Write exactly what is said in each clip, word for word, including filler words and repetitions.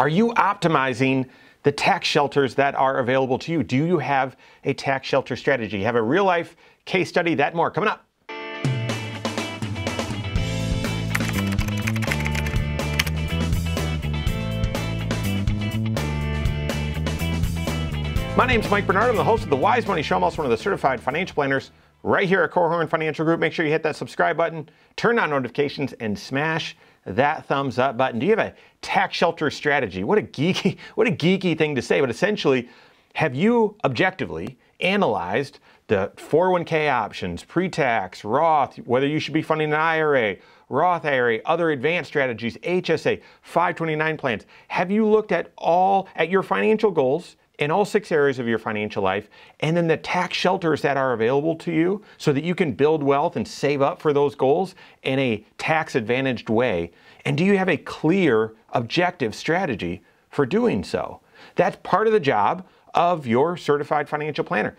Are you optimizing the tax shelters that are available to you? Do you have a tax shelter strategy? Have a real life case study, that more coming up. My name's Mike Bernard. I'm the host of the Wise Money Show. I'm also one of the certified financial planners right here at Korhorn Financial Group. Make sure you hit that subscribe button, turn on notifications, and smash that thumbs up button. Do you have a tax shelter strategy? What a geeky, what a geeky thing to say, but essentially, have you objectively analyzed the four oh one k options, pre-tax, Roth, whether you should be funding an I R A, Roth I R A, other advanced strategies, H S A, five twenty-nine plans? Have you looked at all, at your financial goals, in all six areas of your financial life, and then the tax shelters that are available to you so that you can build wealth and save up for those goals in a tax-advantaged way? And do you have a clear, objective strategy for doing so? That's part of the job of your certified financial planner.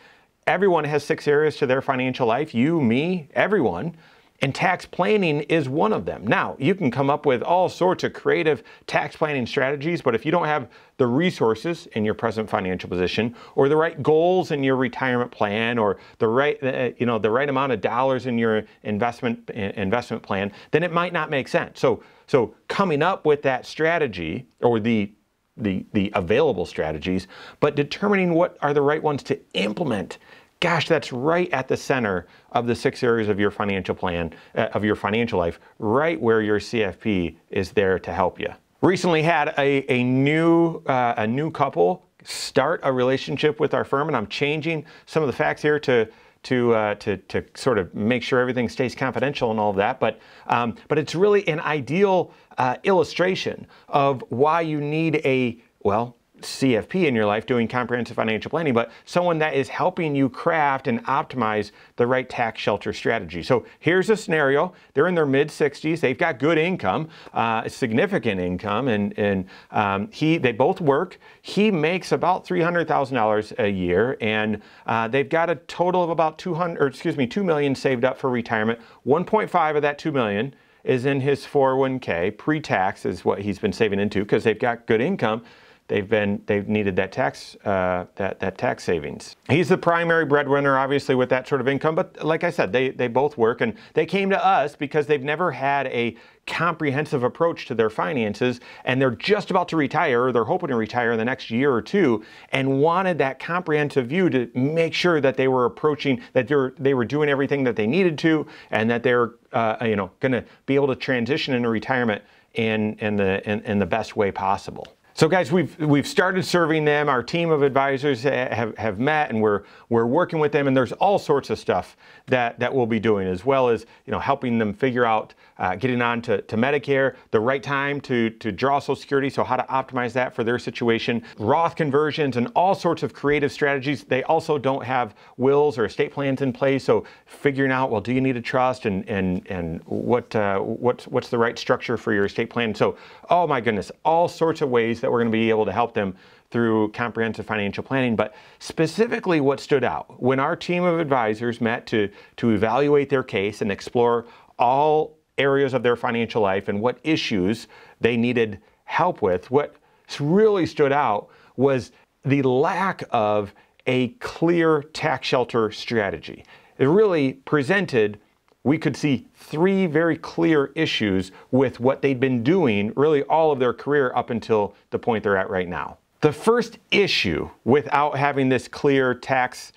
Everyone has six areas to their financial life, you, me, everyone. And tax planning is one of them. Now, you can come up with all sorts of creative tax planning strategies, but if you don't have the resources in your present financial position, or the right goals in your retirement plan, or the right, you know, the right amount of dollars in your investment investment plan, then it might not make sense. So, so coming up with that strategy, or the the the available strategies, but determining what are the right ones to implement. Gosh, that's right at the center of the six areas of your financial plan, uh, of your financial life, right where your C F P is there to help you. Recently had a, a, new, uh, a new couple start a relationship with our firm, and I'm changing some of the facts here to, to, uh, to, to sort of make sure everything stays confidential and all of that, but, um, but it's really an ideal uh, illustration of why you need a, well, C F P in your life, doing comprehensive financial planning, but someone that is helping you craft and optimize the right tax shelter strategy. So here's a scenario. They're in their mid sixties. They've got good income, uh, significant income, and, and um, he they both work. He makes about three hundred thousand dollars a year, and uh, they've got a total of about two hundred, or excuse me, two million saved up for retirement. one point five of that two million is in his four oh one k. Pre-tax is what he's been saving into because they've got good income. They've been they've needed that tax uh, that that tax savings. He's the primary breadwinner, obviously, with that sort of income. But like I said, they they both work, and they came to us because they've never had a comprehensive approach to their finances, and they're just about to retire, or they're hoping to retire in the next year or two, and wanted that comprehensive view to make sure that they were approaching that they were they were doing everything that they needed to, and that they're uh, you know going to be able to transition into retirement in in the in, in the best way possible. So guys, we've we've started serving them. Our team of advisors have, have met, and we're we're working with them. And there's all sorts of stuff that that we'll be doing, as well as you know helping them figure out uh, getting on to, to Medicare, the right time to to draw Social Security, so how to optimize that for their situation, Roth conversions, and all sorts of creative strategies. They also don't have wills or estate plans in place, so figuring out, well, do you need a trust, and and and what uh, what's what's the right structure for your estate plan? So, oh my goodness, all sorts of ways that we're going to be able to help them through comprehensive financial planning. But specifically, what stood out when our team of advisors met to to evaluate their case and explore all areas of their financial life and what issues they needed help with, what really stood out was the lack of a clear tax shelter strategy. It really presented, we could see three very clear issues with what they'd been doing really all of their career up until the point they're at right now. The first issue without having this clear tax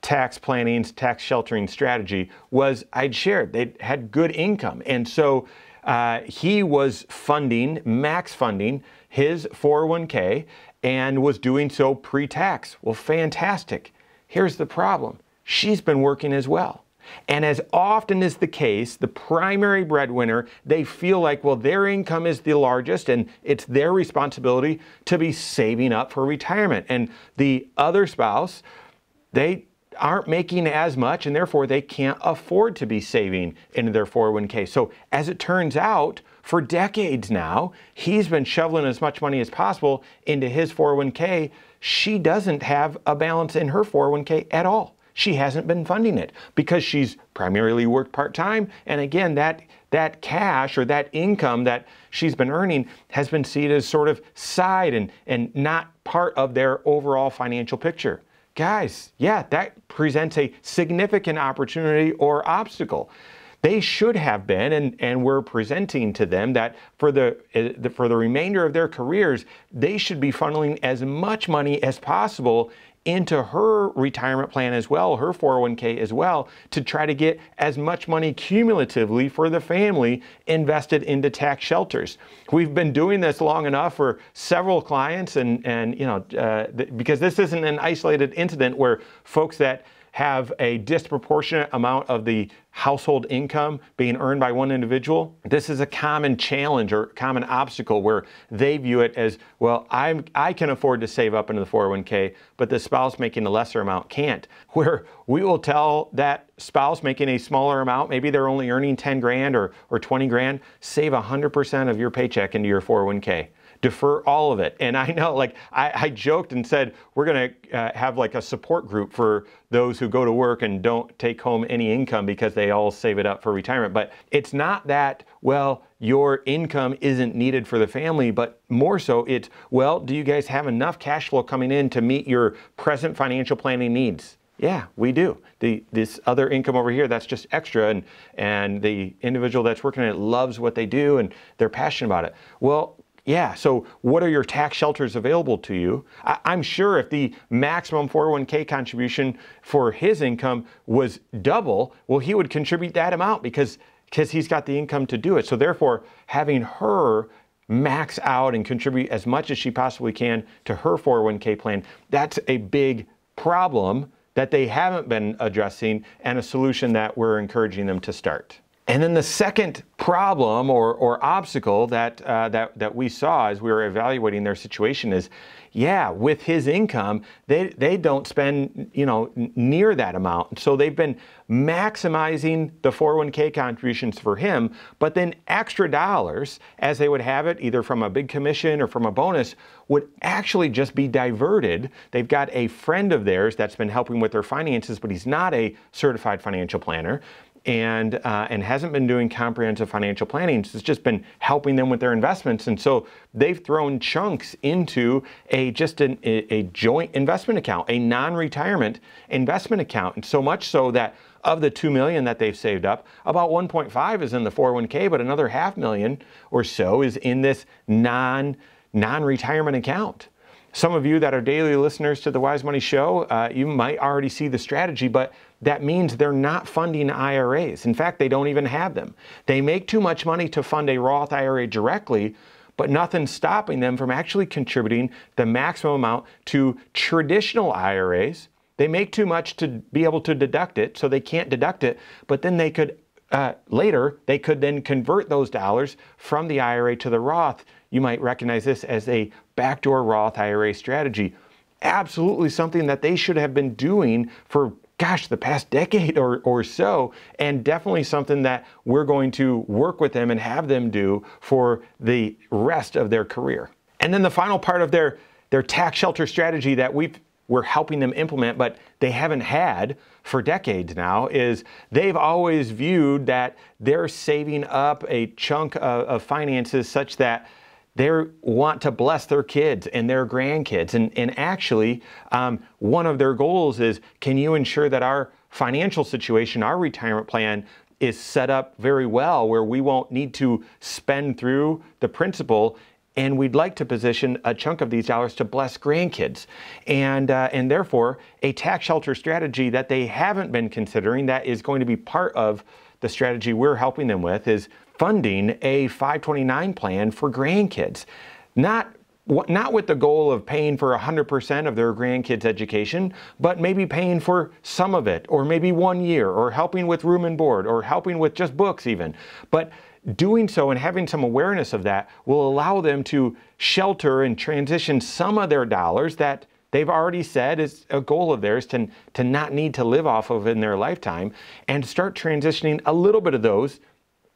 tax planning, tax sheltering strategy was, I'd shared, they had good income. And so uh, he was funding, max funding, his four oh one k and was doing so pre-tax. Well, fantastic. Here's the problem. She's been working as well. And as often is the case, the primary breadwinner, they feel like, well, their income is the largest and it's their responsibility to be saving up for retirement. And the other spouse, they aren't making as much, and therefore they can't afford to be saving into their four oh one k. So as it turns out, for decades now, he's been shoveling as much money as possible into his four oh one k. She doesn't have a balance in her four oh one k at all. she hasn't been funding it because she's primarily worked part-time. And again, that that cash or that income that she's been earning has been seen as sort of side and, and not part of their overall financial picture. Guys, yeah, that presents a significant opportunity or obstacle. They should have been, and, and we're presenting to them that for the, for the remainder of their careers, they should be funneling as much money as possible into her retirement plan as well, her four oh one K as well, to try to get as much money cumulatively for the family invested into tax shelters. We've been doing this long enough for several clients, and, and you know, uh, th- because this isn't an isolated incident where folks that have a disproportionate amount of the household income being earned by one individual. This is a common challenge or common obstacle where they view it as, well, I'm, I can afford to save up into the four oh one K, but the spouse making a lesser amount can't. Where we will tell that spouse making a smaller amount, maybe they're only earning ten grand or, or twenty grand, save one hundred percent of your paycheck into your four oh one K. Defer all of it. And I know, like, I, I joked and said, we're going to uh, have like a support group for those who go to work and don't take home any income because they all save it up for retirement. But it's not that, well, your income isn't needed for the family, but more so it's, well, do you guys have enough cash flow coming in to meet your present financial planning needs? Yeah, we do. The, this other income over here, that's just extra, and, and the individual that's working in it loves what they do and they're passionate about it. Well, yeah, so what are your tax shelters available to you? I, I'm sure if the maximum four oh one K contribution for his income was double, well, he would contribute that amount because, because he's got the income to do it. So therefore, having her max out and contribute as much as she possibly can to her four oh one K plan, that's a big problem that they haven't been addressing and a solution that we're encouraging them to start. And then the second problem or, or obstacle that, uh, that, that we saw as we were evaluating their situation is, yeah, with his income, they, they don't spend, you know, near that amount. So they've been maximizing the four oh one K contributions for him, but then extra dollars, as they would have it, either from a big commission or from a bonus, would actually just be diverted. They've got a friend of theirs that's been helping with their finances, but he's not a certified financial planner. And, uh, and hasn't been doing comprehensive financial planning. So it's just been helping them with their investments. And so they've thrown chunks into a just an, a joint investment account, a non-retirement investment account. And so much so that of the two million dollars that they've saved up, about one point five is in the four oh one K, but another half million or so is in this non, non-retirement account. Some of you that are daily listeners to the Wise Money Show, uh, you might already see the strategy, but that means they're not funding I R As. In fact, they don't even have them. They make too much money to fund a Roth I R A directly, but nothing's stopping them from actually contributing the maximum amount to traditional I R As. They make too much to be able to deduct it, so they can't deduct it, but then they could, uh, later, they could then convert those dollars from the I R A to the Roth. You might recognize this as a backdoor Roth I R A strategy. Absolutely something that they should have been doing for, gosh, the past decade or, or so, and definitely something that we're going to work with them and have them do for the rest of their career. And then the final part of their, their tax shelter strategy that we've, we're helping them implement, but they haven't had for decades now, is they've always viewed that they're saving up a chunk of, of finances such that they want to bless their kids and their grandkids. And, and actually, um, one of their goals is, can you ensure that our financial situation, our retirement plan, is set up very well where we won't need to spend through the principal, and we'd like to position a chunk of these dollars to bless grandkids. And, uh, and therefore, a tax shelter strategy that they haven't been considering, that is going to be part of the strategy we're helping them with, is funding a five twenty-nine plan for grandkids. Not, not with the goal of paying for one hundred percent of their grandkids' education, but maybe paying for some of it, or maybe one year, or helping with room and board, or helping with just books even. But doing so and having some awareness of that will allow them to shelter and transition some of their dollars that they've already said is a goal of theirs to, to not need to live off of in their lifetime, and start transitioning a little bit of those,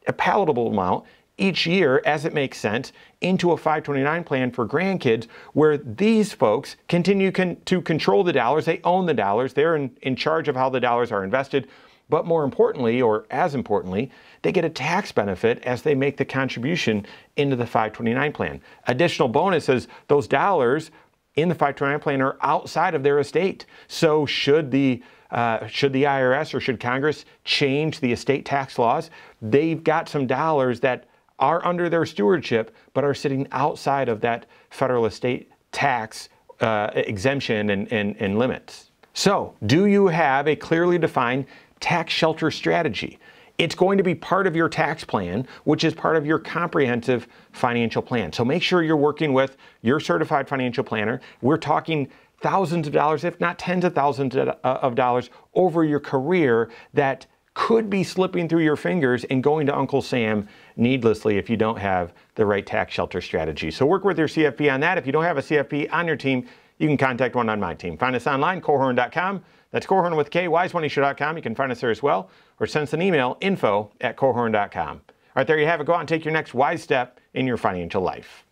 a palatable amount, each year, as it makes sense, into a five twenty-nine plan for grandkids, where these folks continue con- to control the dollars. They own the dollars. They're in, in charge of how the dollars are invested. But more importantly, or as importantly, they get a tax benefit as they make the contribution into the five twenty-nine plan. Additional bonuses, those dollars in the five twenty-nine plan are outside of their estate. So should the Uh, should the I R S or should Congress change the estate tax laws, they've got some dollars that are under their stewardship but are sitting outside of that federal estate tax uh, exemption and, and, and limits. So, do you have a clearly defined tax shelter strategy? It's going to be part of your tax plan, which is part of your comprehensive financial plan. So make sure you're working with your certified financial planner. We're talking thousands of dollars, if not tens of thousands of dollars over your career that could be slipping through your fingers and going to Uncle Sam needlessly if you don't have the right tax shelter strategy. So work with your C F P on that. If you don't have a C F P on your team, you can contact one on my team. Find us online, Korhorn dot com. That's Korhorn with K, Wise Money Show dot com. You can find us there as well, or send us an email, info at Korhorn dot com. All right, there you have it. Go out and take your next wise step in your financial life.